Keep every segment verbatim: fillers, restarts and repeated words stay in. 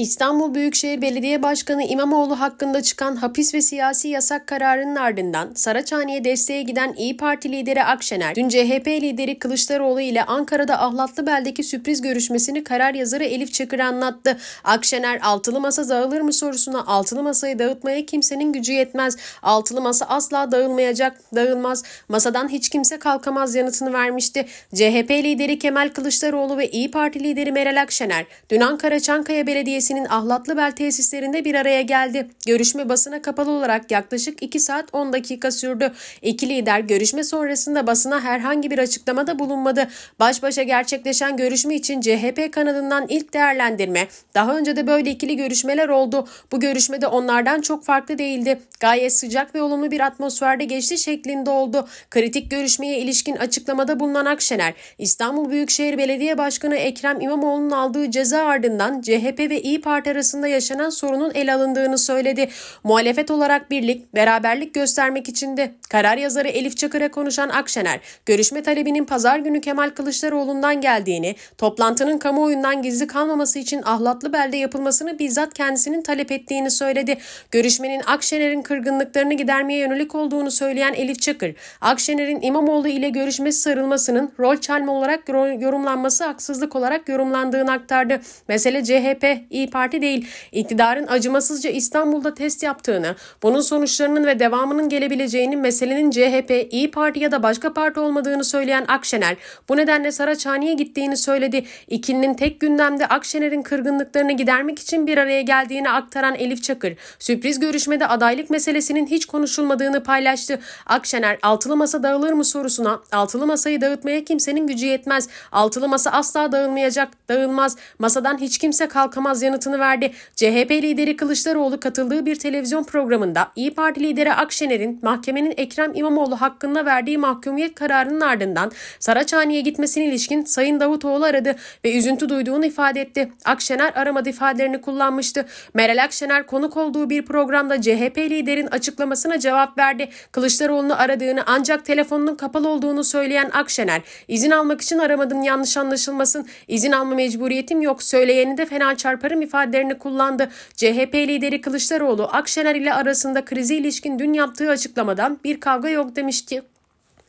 İstanbul Büyükşehir Belediye Başkanı İmamoğlu hakkında çıkan hapis ve siyasi yasak kararının ardından Saraçhane'ye desteğe giden İyi Parti lideri Akşener, dün C H P lideri Kılıçdaroğlu ile Ankara'da Ahlatlıbel'deki sürpriz görüşmesini karar yazarı Elif Çakır anlattı. Akşener, "Altılı masa dağılır mı?" sorusuna, "Altılı masayı dağıtmaya kimsenin gücü yetmez. Altılı masa asla dağılmayacak, dağılmaz. Masadan hiç kimse kalkamaz." yanıtını vermişti. C H P lideri Kemal Kılıçdaroğlu ve İyi Parti lideri Meral Akşener, dün Ankara Çankaya Belediyesi Ahlatlıbel tesislerinde bir araya geldi. Görüşme basına kapalı olarak yaklaşık iki saat on dakika sürdü. İki lider görüşme sonrasında basına herhangi bir açıklamada bulunmadı. Baş başa gerçekleşen görüşme için C H P kanadından ilk değerlendirme, "Daha önce de böyle ikili görüşmeler oldu. Bu görüşmede onlardan çok farklı değildi. Gayet sıcak ve olumlu bir atmosferde geçti" şeklinde oldu. Kritik görüşmeye ilişkin açıklamada bulunan Akşener, İstanbul Büyükşehir Belediye Başkanı Ekrem İmamoğlu'nun aldığı ceza ardından C H P ve İYİ Parti arasında yaşanan sorunun ele alındığını söyledi. Muhalefet olarak birlik, beraberlik göstermek için de karar yazarı Elif Çakır'a konuşan Akşener, görüşme talebinin pazar günü Kemal Kılıçdaroğlu'ndan geldiğini, toplantının kamuoyundan gizli kalmaması için Ahlatlıbel'de yapılmasını bizzat kendisinin talep ettiğini söyledi. Görüşmenin Akşener'in kırgınlıklarını gidermeye yönelik olduğunu söyleyen Elif Çakır, Akşener'in İmamoğlu ile görüşmesi sarılmasının rol çalma olarak yorumlanması haksızlık olarak yorumlandığını aktardı. Mesele C H P, İYİ Parti değil, iktidarın acımasızca İstanbul'da test yaptığını, bunun sonuçlarının ve devamının gelebileceğini, meselenin C H P, İyi Parti ya da başka parti olmadığını söyleyen Akşener, bu nedenle Saraçhane'ye gittiğini söyledi. İkilinin tek gündemde Akşener'in kırgınlıklarını gidermek için bir araya geldiğini aktaran Elif Çakır, sürpriz görüşmede adaylık meselesinin hiç konuşulmadığını paylaştı. Akşener, "Altılı masa dağılır mı?" sorusuna, "Altılı masayı dağıtmaya kimsenin gücü yetmez. Altılı masa asla dağılmayacak, dağılmaz. Masadan hiç kimse kalkamaz." yanıtı verdi. C H P lideri Kılıçdaroğlu katıldığı bir televizyon programında İyi Parti lideri Akşener'in mahkemenin Ekrem İmamoğlu hakkında verdiği mahkumiyet kararının ardından Saraçhane'ye gitmesine ilişkin Sayın Davutoğlu aradı ve üzüntü duyduğunu ifade etti. Akşener aramadı ifadelerini kullanmıştı. Meral Akşener konuk olduğu bir programda C H P liderin açıklamasına cevap verdi. Kılıçdaroğlu'nu aradığını ancak telefonunun kapalı olduğunu söyleyen Akşener, "İzin almak için aramadım, yanlış anlaşılmasın. İzin alma mecburiyetim yok. Söyleyeni de fena çarparım" ifadelerini kullandı. C H P lideri Kılıçdaroğlu, Akşener ile arasında krize ilişkin dün yaptığı açıklamadan "bir kavga yok" demişti.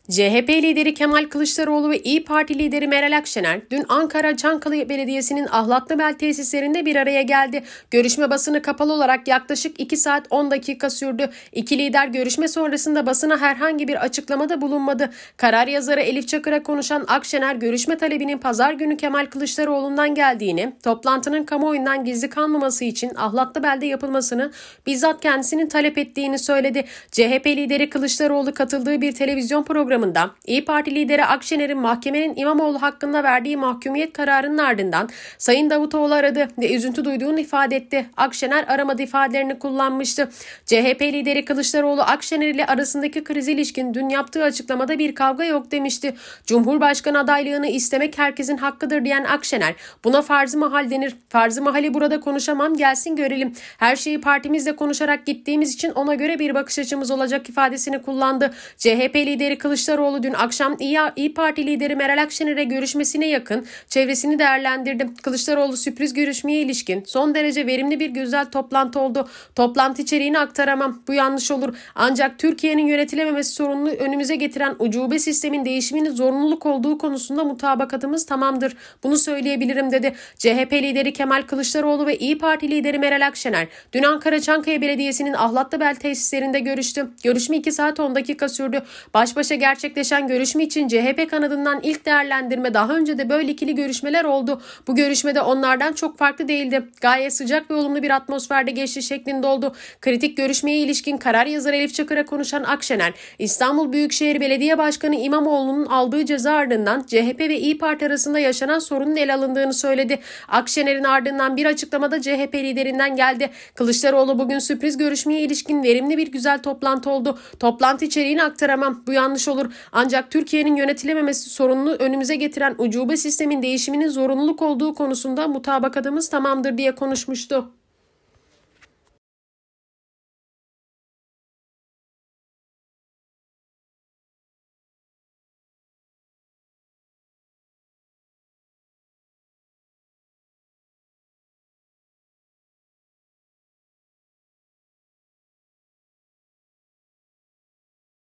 C H P lideri Kemal Kılıçdaroğlu ve İyi Parti lideri Meral Akşener dün Ankara Çankaya Belediyesi'nin Ahlatlıbel tesislerinde bir araya geldi. Görüşme basını kapalı olarak yaklaşık iki saat on dakika sürdü. İki lider görüşme sonrasında basına herhangi bir açıklamada bulunmadı. Karar yazarı Elif Çakır'a konuşan Akşener, görüşme talebinin pazar günü Kemal Kılıçdaroğlu'ndan geldiğini, toplantının kamuoyundan gizli kalmaması için Ahlatlıbel'de yapılmasını bizzat kendisinin talep ettiğini söyledi. C H P lideri Kılıçdaroğlu katıldığı bir televizyon programında İYİ Parti lideri Akşener'in mahkemenin İmamoğlu hakkında verdiği mahkumiyet kararının ardından Sayın Davutoğlu aradı ve üzüntü duyduğunu ifade etti. Akşener aramadı ifadelerini kullanmıştı. C H P lideri Kılıçdaroğlu, Akşener ile arasındaki krize ilişkin dün yaptığı açıklamada "bir kavga yok" demişti. Cumhurbaşkanı adaylığını istemek herkesin hakkıdır diyen Akşener, "Buna farzı mahal denir. Farzı mahali burada konuşamam, gelsin görelim. Her şeyi partimizle konuşarak gittiğimiz için ona göre bir bakış açımız olacak" ifadesini kullandı. C H P lideri Kılıçdaroğlu Kılıçdaroğlu dün akşam İYİ Parti lideri Meral Akşener'e görüşmesine yakın çevresini değerlendirdi. Kılıçdaroğlu, "Sürpriz görüşmeye ilişkin son derece verimli bir güzel toplantı oldu. Toplantı içeriğini aktaramam. Bu yanlış olur. Ancak Türkiye'nin yönetilememesi sorununu önümüze getiren ucube sistemin değişiminin zorunluluk olduğu konusunda mutabakatımız tamamdır. Bunu söyleyebilirim" dedi. C H P lideri Kemal Kılıçdaroğlu ve İYİ Parti lideri Meral Akşener dün Ankara Çankaya Belediyesi'nin Ahlatlıbel tesislerinde görüştü. Görüşme iki saat on dakika sürdü. Baş başa gerçekleşti. Gerçekleşen görüşme için C H P kanadından ilk değerlendirme, "Daha önce de böyle ikili görüşmeler oldu. Bu görüşmede onlardan çok farklı değildi. Gayet sıcak ve olumlu bir atmosferde geçti" şeklinde oldu. Kritik görüşmeye ilişkin karar yazarı Elif Çakır'a konuşan Akşener, İstanbul Büyükşehir Belediye Başkanı İmamoğlu'nun aldığı ceza ardından C H P ve İyi Parti arasında yaşanan sorunun ele alındığını söyledi. Akşener'in ardından bir açıklamada C H P liderinden geldi. Kılıçdaroğlu, "Bugün sürpriz görüşmeye ilişkin verimli bir güzel toplantı oldu. Toplantı içeriğini aktaramam. Bu yanlış olur. Ancak Türkiye'nin yönetilememesi sorununu önümüze getiren ucube sistemin değişiminin zorunluluk olduğu konusunda mutabakatımız tamamdır" diye konuşmuştu.